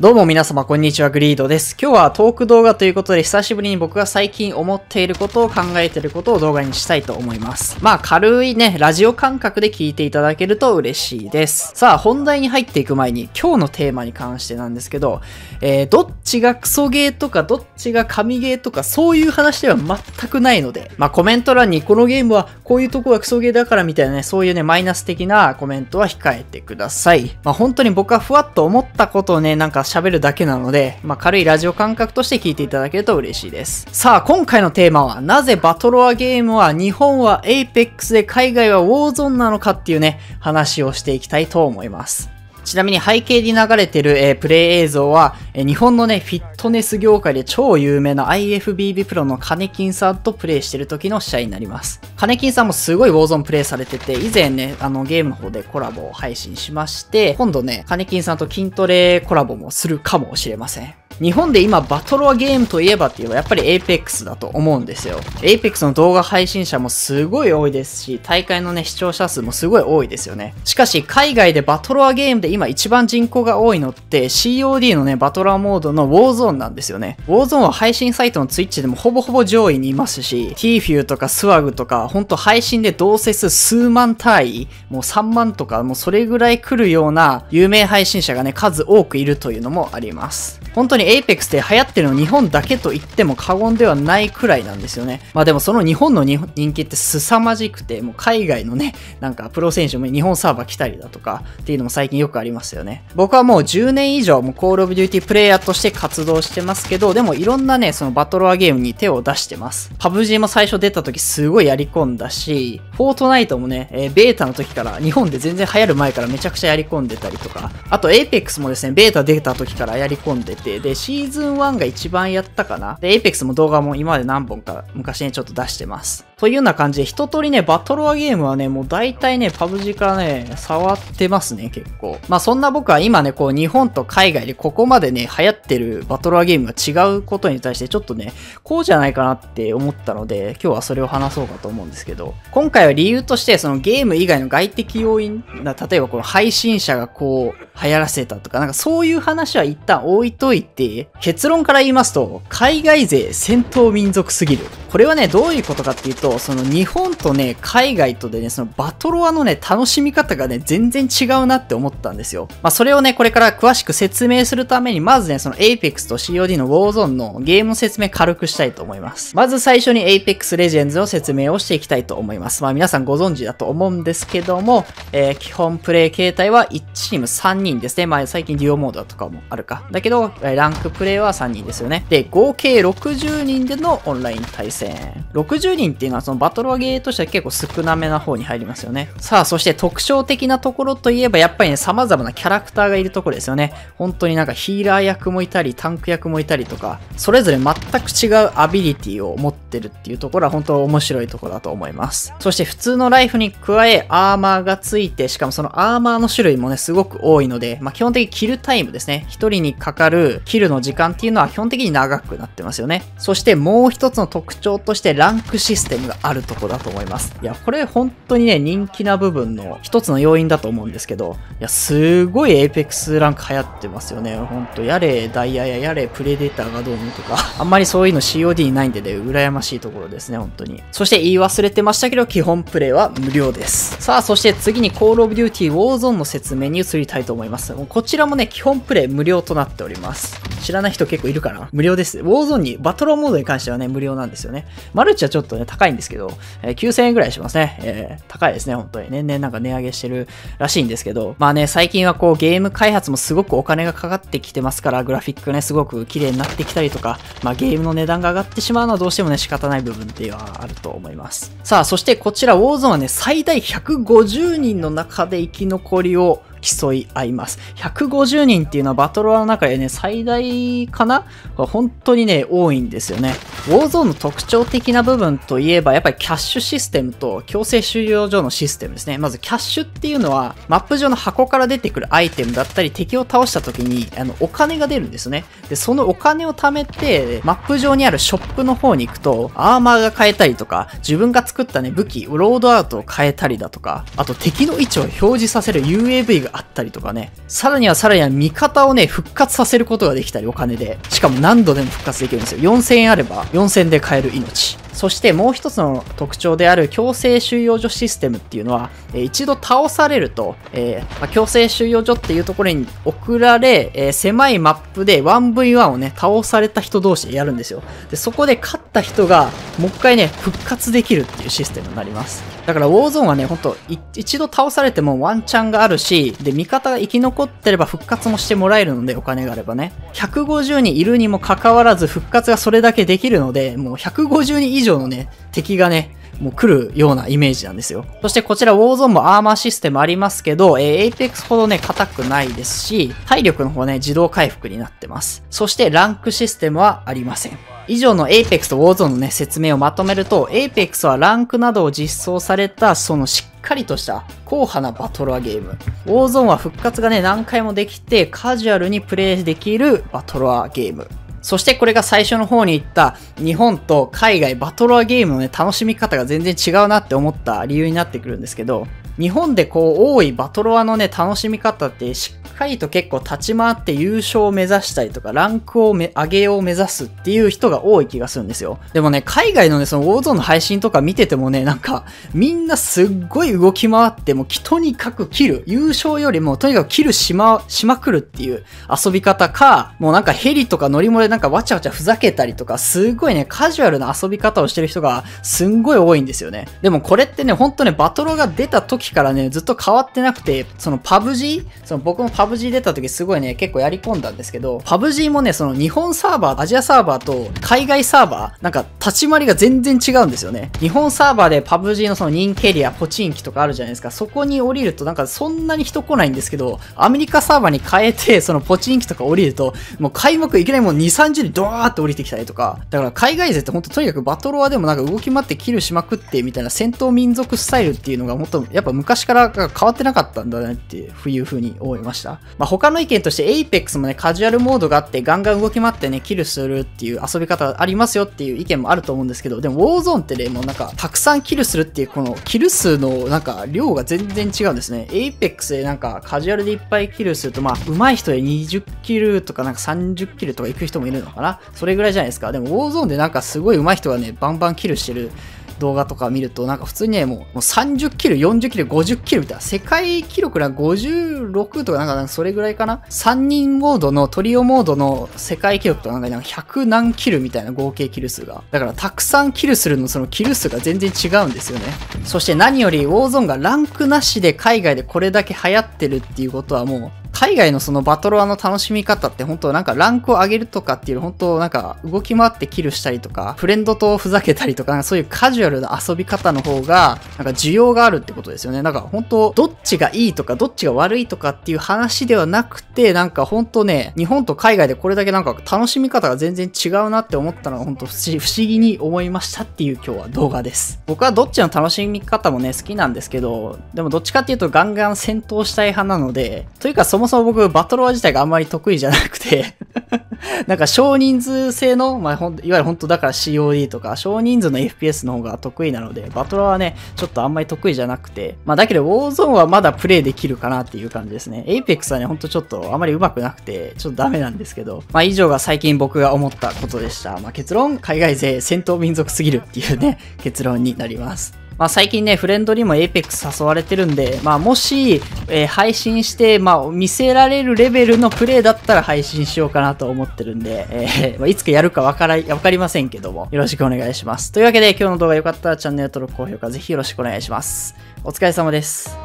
どうも皆様こんにちは、グリードです。今日はトーク動画ということで、久しぶりに僕が最近思っていることを考えていることを動画にしたいと思います。まあ軽いね、ラジオ感覚で聞いていただけると嬉しいです。さあ本題に入っていく前に、今日のテーマに関してなんですけど、どっちがクソゲーとかどっちが神ゲーとかそういう話では全くないので、まあコメント欄にこのゲームはこういうとこがクソゲーだからみたいなね、そういうね、マイナス的なコメントは控えてください。まあ本当に僕はふわっと思ったことをね、なんか喋るだけなので、まあ、軽いラジオ感覚として聞いていただけると嬉しいです。さあ、今回のテーマは、なぜバトロワゲームは日本は APEX で海外は Warzone なのかっていうね、話をしていきたいと思います。ちなみに背景に流れてる、プレイ映像は、日本のね、フィットネス業界で超有名な IFBB プロのカネキンさんとプレイしてる時の試合になります。カネキンさんもすごい Warzone プレイされてて、以前ね、ゲームの方でコラボを配信しまして、今度ね、カネキンさんと筋トレコラボもするかもしれません。日本で今バトロワゲームといえばって言えばやっぱり APEX だと思うんですよ。APEX の動画配信者もすごい多いですし、大会のね、視聴者数もすごい多いですよね。しかし、海外でバトロワゲームで今一番人口が多いのって COD のね、バトロワモードの Warzone なんですよね。Warzone は配信サイトの Twitch でもほぼほぼ上位にいますし、TFU とか SWAG とか、ほんと配信で同説数万単位、もう3万とか、もうそれぐらい来るような有名配信者がね、数多くいるというのもあります。本当にAPEX で流行ってるの日本だけと言っても過言ではないくらいなんですよね。まあでもその日本の人気って凄まじくて、もう海外のね、なんかプロ選手も日本サーバー来たりだとかっていうのも最近よくありますよね。僕はもう10年以上もう Call of Duty プレイヤーとして活動してますけど、でもいろんなね、そのバトロワゲームに手を出してます。PUBG も最初出た時すごいやり込んだし、Fortnite もね、ベータの時から日本で全然流行る前からめちゃくちゃやり込んでたりとか、あと APEX もですね、ベータ出た時からやり込んでて、で、シーズン1が一番やったかな。で、APEX も動画も今まで何本か昔ねちょっと出してます。というような感じで一通りね、バトロワゲームはね、もう大体ね、PUBG からね、触ってますね、結構。まあそんな僕は今ね、こう日本と海外でここまでね、流行ってるバトロワゲームが違うことに対してちょっとね、こうじゃないかなって思ったので、今日はそれを話そうかと思うんですけど、今回は理由としてそのゲーム以外の外的要因、例えばこの配信者がこう流行らせたとか、なんかそういう話は一旦置いといて、結論から言いますと、海外勢戦闘民族すぎる。これはね、どういうことかっていうと、その日本とね、海外とでね、そのバトロワのね、楽しみ方がね、全然違うなって思ったんですよ。まあそれをね、これから詳しく説明するために、まずね、その APEX と COD の Warzone のゲーム説明軽くしたいと思います。まず最初に APEX Legends の説明をしていきたいと思います。まあ皆さんご存知だと思うんですけども、基本プレイ形態は1チーム3人ですね。まあ最近デュオモードとかもあるか。だけど、ランクプレイは3人ですよね。で、合計60人でのオンライン対戦。60人っていうのはそのバトロワゲーとしては結構少なめな方に入りますよね。さあ、そして特徴的なところといえばやっぱりね、様々なキャラクターがいるところですよね。本当になんかヒーラー役もいたり、タンク役もいたりとか、それぞれ全く違うアビリティを持ってるっていうところは本当面白いところだと思います。そして普通のライフに加えアーマーがついて、しかもそのアーマーの種類もね、すごく多いので、まあ基本的にキルタイムですね。1人にかかるキルの時間っていうのは基本的に長くなってますよね。そしてもう一つの特徴としてランクシステムがあるとこだと思います。いや、これ本当にね、人気な部分の一つの要因だと思うんですけど、いや、すごい APEX ランク流行ってますよね。ほんと、やれダイヤややれプレデターがどうのとか、あんまりそういうの COD にないんでね、羨ましいところですね、本当に。そして言い忘れてましたけど、基本プレイは無料です。さあ、そして次に Call of Duty Warzone の説明に移りたいと思います。こちらもね、基本プレイ無料となっております。知らない人結構いるかな。無料です。Warzone に、バトルモードに関してはね、無料なんですよね。マルチはちょっとね、高いんですけど、9000円ぐらいしますね。高いですね、本当に。年々なんか値上げしてるらしいんですけど、まあね、最近はこう、ゲーム開発もすごくお金がかかってきてますから、グラフィックね、すごく綺麗になってきたりとか、まあゲームの値段が上がってしまうのはどうしてもね、仕方ない部分っていうのはあると思います。さあ、そしてこちら Warzone はね、最大150人の中で生き残りを競い合います。150人っていうのはバトロワの中でね、最大かな?本当にね、多いんですよね。Warzone の特徴的な部分といえば、やっぱりキャッシュシステムと強制収容所のシステムですね。まずキャッシュっていうのは、マップ上の箱から出てくるアイテムだったり、敵を倒した時に、お金が出るんですね。で、そのお金を貯めて、マップ上にあるショップの方に行くと、アーマーが変えたりとか、自分が作ったね、武器、ロードアウトを変えたりだとか、あと敵の位置を表示させる UAV ががあったりとかね、さらにはさらには味方をね、復活させることができたり、お金で。しかも何度でも復活できるんですよ。4000円あれば、4000円で買える命。そしてもう一つの特徴である強制収容所システムっていうのは、一度倒されると、強制収容所っていうところに送られ、狭いマップで 1v1 をね、倒された人同士でやるんですよ。で、そこで勝った人が、もう一回ね、復活できるっていうシステムになります。だから、ウォーゾーンはね、ほんと、一度倒されてもワンチャンがあるし、で、味方が生き残ってれば復活もしてもらえるので、お金があればね。150人いるにもかかわらず、復活がそれだけできるので、もう150人以上のね、敵がね、もう来るようなイメージなんですよ。そしてこちらウォーゾーンもアーマーシステムありますけど、Apex ほどね、硬くないですし、体力の方ね、自動回復になってます。そしてランクシステムはありません。以上の Apex と Warzone のね、説明をまとめると、Apex はランクなどを実装された、そのしっかりとした、硬派なバトロワゲーム。Warzone は復活がね、何回もできて、カジュアルにプレイできるバトロワゲーム。そしてこれが最初の方に言った日本と海外バトロワゲームのね、楽しみ方が全然違うなって思った理由になってくるんですけど、日本でこう多いバトロワのね、楽しみ方ってしっかりと結構立ち回って優勝を目指したりとか、ランクを上げを目指すっていう人が多い気がするんですよ。でもね、海外のね、そのウォーゾーンの配信とか見ててもね、なんかみんなすっごい動き回って、もうとにかくキル、優勝よりもとにかくキルしまくるっていう遊び方か、もうなんかヘリとか乗り物でなんかわちゃわちゃふざけたりとか、すごいね、カジュアルな遊び方をしてる人がすんごい多いんですよね。でもこれってね、ほんとね、バトロが出た時からね、ずっと変わってなくて、そのPUBG、その僕もPUBG出た時すごいね、結構やり込んだんですけど、PUBGもね、その日本サーバー、アジアサーバーと海外サーバー、なんか立ち回りが全然違うんですよね。日本サーバーでPUBGのその人気エリア、ポチンキとかあるじゃないですか、そこに降りるとなんかそんなに人来ないんですけど、アメリカサーバーに変えて、そのポチンキとか降りると、もう開幕いきなりもう2、30人ドワーって降りてきたりとか、だから海外勢ってほんととにかくバトロワでもなんか動き回ってキルしまくってみたいな戦闘民族スタイルっていうのがもっとやっぱ昔から変わってなかったんだねっていう風に思いました。まあ、他の意見として Apex もね、カジュアルモードがあってガンガン動き回ってね、キルするっていう遊び方ありますよっていう意見もあると思うんですけど、でも Warzone ってね、もうなんかたくさんキルするっていうこのキル数のなんか量が全然違うんですね。Apex でなんかカジュアルでいっぱいキルすると、まあ上手い人で20キルとかなんか30キルとか行く人もいるのかな、それぐらいじゃないですか。でも Warzone でなんかすごい上手い人がね、バンバンキルしてる動画とか見ると、なんか普通にね、もう30キル、40キル、50キルみたいな、世界記録な56とかなんかそれぐらいかな。3人モードの、トリオモードの世界記録とかなんか100何キルみたいな合計キル数が。だからたくさんキルするの、そのキル数が全然違うんですよね。そして何より、ウォーゾーンがランクなしで海外でこれだけ流行ってるっていうことはもう、海外のそのバトロワの楽しみ方って本当なんかランクを上げるとかっていう本当なんか動き回ってキルしたりとかフレンドとふざけたりとかそういうカジュアルな遊び方の方がなんか需要があるってことですよね。なんか本当どっちがいいとかどっちが悪いとかっていう話ではなくてなんか本当ね日本と海外でこれだけなんか楽しみ方が全然違うなって思ったのが本当不思議に思いましたっていう今日は動画です。僕はどっちの楽しみ方もね好きなんですけどでもどっちかっていうとガンガン戦闘したい派なのでというかそもそも僕、バトロワ自体があんまり得意じゃなくて、なんか少人数制の、まあ、いわゆる本当だから COD とか、少人数の FPS の方が得意なので、バトロワはね、ちょっとあんまり得意じゃなくて、まあだけど、ウォーゾーンはまだプレイできるかなっていう感じですね。Apex はね、ほんとちょっとあんまり上手くなくて、ちょっとダメなんですけど、まあ以上が最近僕が思ったことでした。まあ結論、海外勢、戦闘民族すぎるっていうね、結論になります。まあ最近ね、フレンドにも Apex 誘われてるんで、まあもし、配信して、まあ見せられるレベルのプレイだったら配信しようかなと思ってるんで、まあ、いつかやるかわかりませんけども、よろしくお願いします。というわけで今日の動画良かったらチャンネル登録、高評価ぜひよろしくお願いします。お疲れ様です。